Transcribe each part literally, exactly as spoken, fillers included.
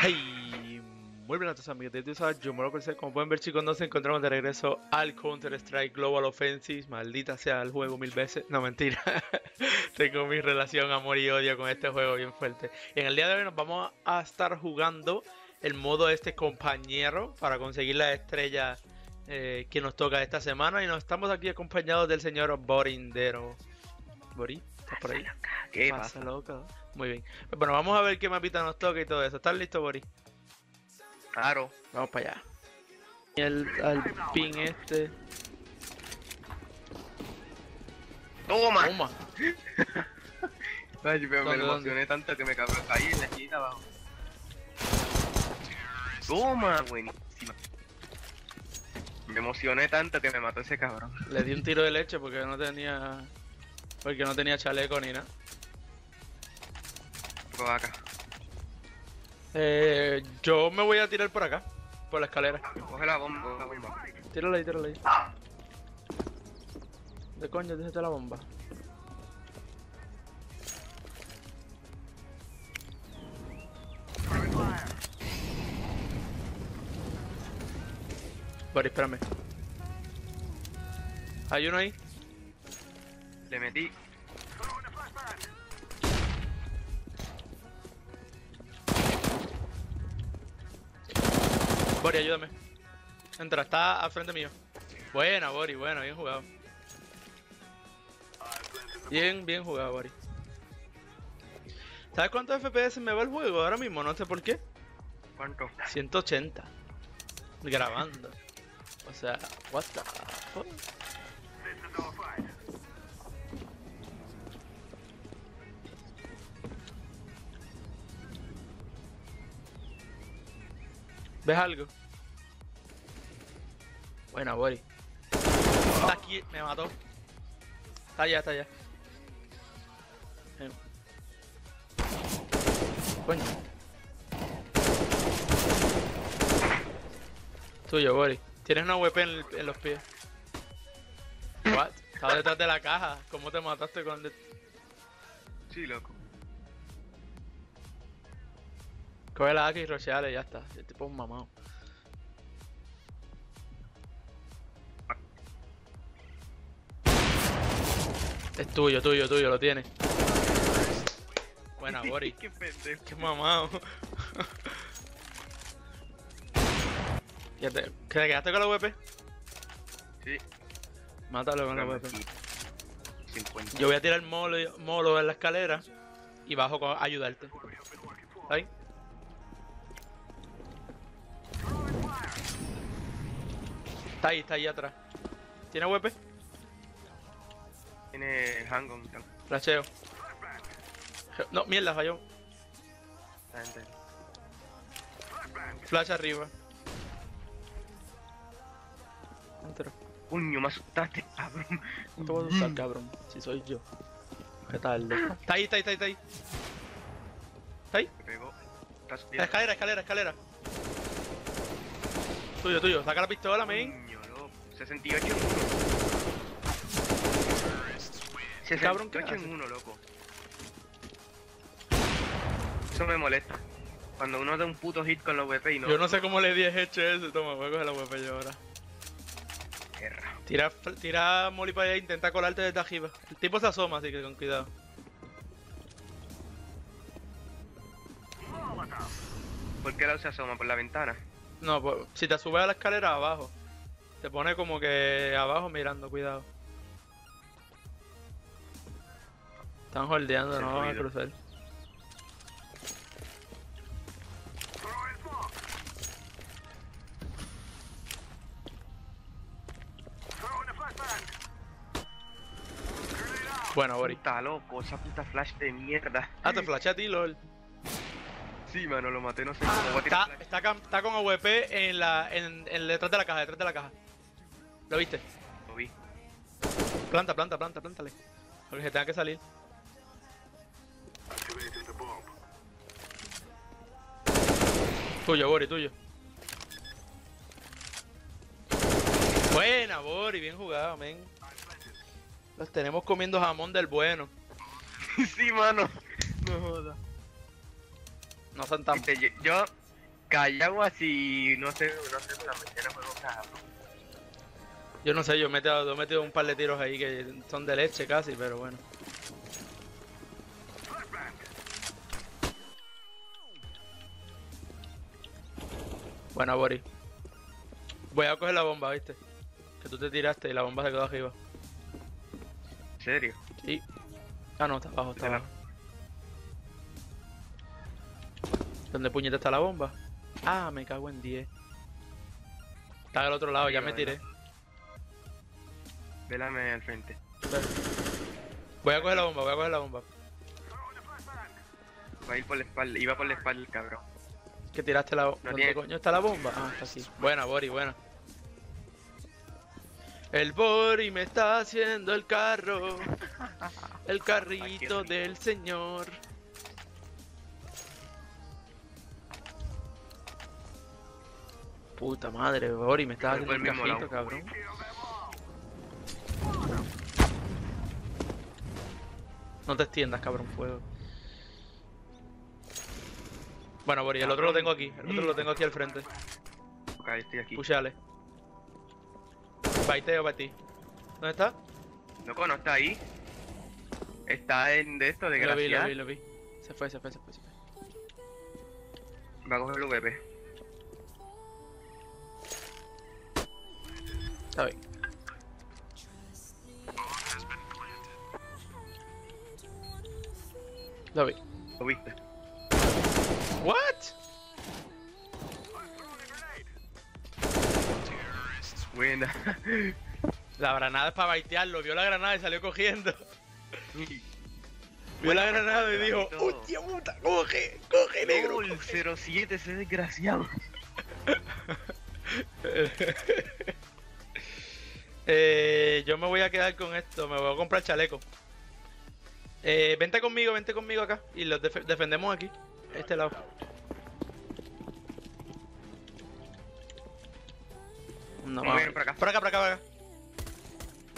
Hey, muy buenas tardes amigos de YouTube, yo me lo pensé. Como pueden ver chicos, nos encontramos de regreso al Counter-Strike Global Offensive. Maldita sea el juego mil veces, no mentira. Tengo mi relación amor y odio con este juego bien fuerte. Y en el día de hoy nos vamos a estar jugando el modo este compañero para conseguir la estrella eh, que nos toca esta semana. Y nos estamos aquí acompañados del señor Borindero. Boris, ¿estás por ahí? ¿Qué pasa, loca? Muy bien. Bueno, vamos a ver qué mapita nos toca y todo eso. ¿Estás listo, Boris? Claro. Vamos para allá. Y el al pin este. ¡Toma! ¡Toma! Ay, pero me emocioné tanto que me cabré. Ahí en la esquina abajo. ¡Toma! Buenísima. Me emocioné tanto que me mató ese cabrón. Le di un tiro de leche porque no tenía... Porque no tenía chaleco ni nada. Por acá. Eh, yo me voy a tirar por acá. Por la escalera. Coge la bomba, la bomba. Tírala ahí, tírala ahí. Ah. De coño, déjate la bomba. Boris, espérame. Hay uno ahí. Le metí. Boris, ayúdame. Entra, está al frente mío. Buena, Boris, bueno, bien jugado. Bien, bien jugado, Boris. ¿Sabes cuántos F P S me va el juego ahora mismo? No sé por qué. ¿Cuánto? ciento ochenta. Grabando. O sea, what the fuck? ¿Ves algo? Buena, Boris. Está aquí, me mató. Está allá, está allá. Eh. Coño. Tuyo, Boris. Tienes una W P en, el, en los pies. What? Estaba detrás de la caja. ¿Cómo te mataste con el... Sí, loco. Coge la A K y rocheale, ya está. El tipo es un mamado. Es tuyo, tuyo, tuyo, lo tienes. Buena, Boris. Qué pendejo. Qué mamado. ¿Qué te quedaste con la W P? Sí. Mátalo con la W P. Yo voy a tirar molo, molo en la escalera y bajo a ayudarte. ¿Ahí? Está ahí, está ahí atrás. ¿Tiene W P? Tiene Jango. Flasheo. No, mierda, falló. Flash arriba. Entro. Puño, me asustaste, cabrón. No te voy a asustar, cabrón. Si soy yo. ¿Qué tal? Está ahí, está ahí, está ahí, está ahí. ¿Está ahí? Me pegó. Está subiendo. Escalera, escalera, escalera. Tuyo, tuyo. Saca la pistola, main. sesenta y ocho en uno. sesenta y ocho en uno, loco. Eso me molesta. Cuando uno da un puto hit con la W P y no... Yo no sé cómo le di hecho eso. Toma, voy a coger la W P yo ahora. Guerra. Tira, tira Molly para allá e intenta colarte desde arriba. El tipo se asoma, así que con cuidado. ¿Por qué lado se asoma? ¿Por la ventana? No, pues, si te subes a la escalera, abajo. Te pone como que abajo mirando, cuidado. Están holdeando, no van a cruzar. Bueno, Boris. Puta loco, esa puta flash de mierda. Ah, te flashé a ti, lol. Sí, mano, lo maté, no sé cómo va a tirar. Está, está, está con A W P en la, en, en, detrás de la caja, detrás de la caja. ¿Lo viste? Lo vi. Planta, planta, planta, plántale. Porque se tenga que salir. Tuyo, Boris, tuyo. Buena, Boris, bien jugado, men. Los tenemos comiendo jamón del bueno. Sí, mano. No joda. No son tan... Dice, yo, yo callado así, no sé, no sé, la mechera juego cagado. Yo no sé, yo he metido, he metido un par de tiros ahí que son de leche casi, pero bueno. Buena, Boris. Voy a coger la bomba, ¿viste? Que tú te tiraste y la bomba se quedó arriba. ¿En serio? Sí. Ah, no, está abajo, está abajo. ¿Dónde puñeta está la bomba? Ah, me cago en diez. Está al otro lado, ay, ya me tiré. Vélame al frente. Voy a coger la bomba, voy a coger la bomba. Va a ir por la espalda, iba por la espalda el cabrón. Que tiraste la bomba. No ¿Dónde tiene... coño está la bomba? Ah, está así. Buena, Bori, buena. El Bori me está haciendo el carro. El carrito del señor. Puta madre, Bori, me está haciendo el carrito, cabrón. No te extiendas, cabrón, fuego. Bueno, Boris, el otro lo tengo aquí. El otro lo tengo aquí al frente. Ok, estoy aquí. Pushale. Baiteo para ti. ¿Dónde está? Loco, no está ahí. Está en de esto, de gracia. Lo vi, lo vi, lo vi. Se fue, se fue, se fue, se fue. Va a coger el V P. Está bien. Lo vi. Lo viste. What? Buena. La granada es para baitearlo. Vio la granada y salió cogiendo. Vio buena la granada y dijo: ¡Hostia puta! ¡Coge! ¡Coge, negro! ¡Oh, el cero siete, ese desgraciado! eh, yo me voy a quedar con esto. Me voy a comprar chaleco. Eh, vente conmigo, vente conmigo acá. Y los def defendemos aquí. Este lado. No, vamos. Por acá, por acá, por acá, por acá.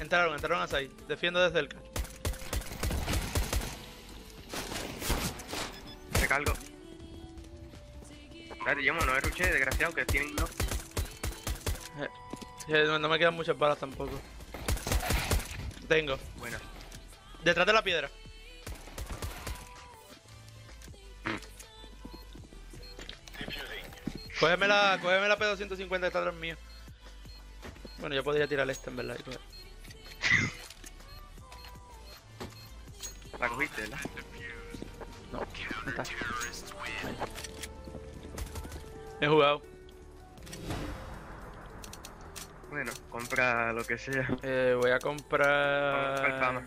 Entraron, entraron hacia ahí. Defiendo de cerca. Recargo. Dale, yo no ruché, desgraciado, que tienen dos. Eh, no, no me quedan muchas balas tampoco. Tengo. Buena. Detrás de la piedra. Cógeme la, cógeme la P doscientos cincuenta que está atrás mío. Bueno, yo podría tirar esta en verdad. La cogiste, ¿verdad? No, no está. He jugado. Bueno, compra lo que sea. Eh, voy a comprar...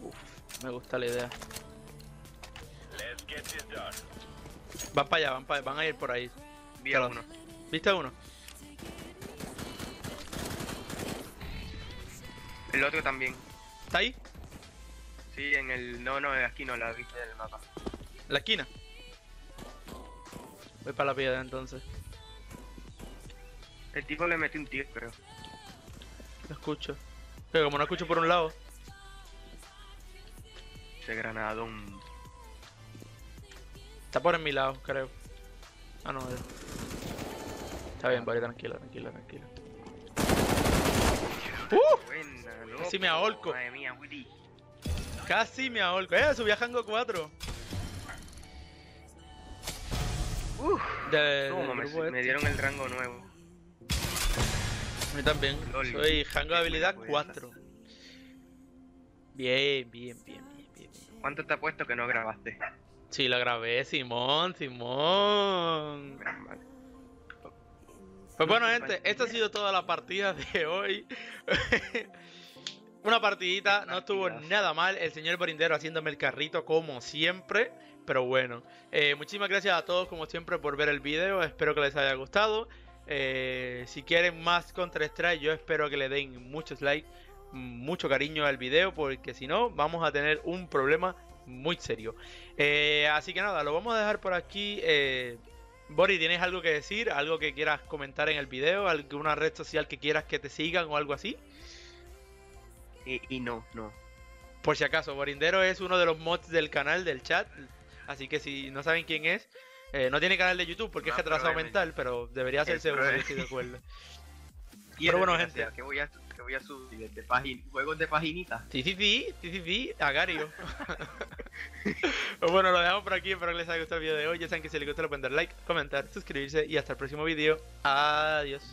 Uf, me gusta la idea. Let's get this done. Van para allá, van, para... van a ir por ahí. Uno. ¿Viste uno? El otro también. ¿Está ahí? Sí, en el... No, no, en la esquina, la viste del mapa. ¿La esquina? Voy para la piedra entonces. El tipo le metió un tiro, creo. Lo escucho. Pero como no escucho por un lado... Ese granadón. Está por en mi lado, creo. Ah, no, vale. Está bien, vale, tranquilo, tranquilo, tranquilo. ¡Uh! Buena, loco. Casi me ahorco. Madre mía, Willy. Casi me ahorco. ¡Eh! Subí a Jango cuatro. ¡Uf! De, no, me, este. me dieron el rango nuevo. A mí también. Lol. Soy Jango de habilidad cuatro. Bien, bien, bien, bien, bien. ¿Cuánto te ha puesto que no grabaste? Sí, lo grabé, Simón, Simón. Pues bueno, gente, esta ha sido toda la partida de hoy. Una partidita, no estuvo nada mal. El señor Borindero haciéndome el carrito como siempre. Pero bueno, eh, muchísimas gracias a todos como siempre por ver el video. Espero que les haya gustado. Eh, si quieren más Counter-Strike, yo espero que le den muchos likes, mucho cariño al video. Porque si no, vamos a tener un problema muy serio. Eh, así que nada, lo vamos a dejar por aquí. Eh, Bori, ¿tienes algo que decir? ¿Algo que quieras comentar en el video? ¿Alguna red social que quieras que te sigan o algo así? Y, y no, no. Por si acaso, Borindero es uno de los mods del canal, del chat. Así que si no saben quién es, eh, no tiene canal de YouTube porque no, es retrasado mental, pero debería hacerse uno, si de acuerdo. Y pero bueno, gente, que voy a, que voy a subir de pagin juegos de paginita. Sí, sí, sí, sí, sí, sí agario. Bueno, lo dejamos por aquí. Espero que les haya gustado el video de hoy. Ya saben que si les gusta, le pueden dar like, comentar, suscribirse y hasta el próximo video. Adiós.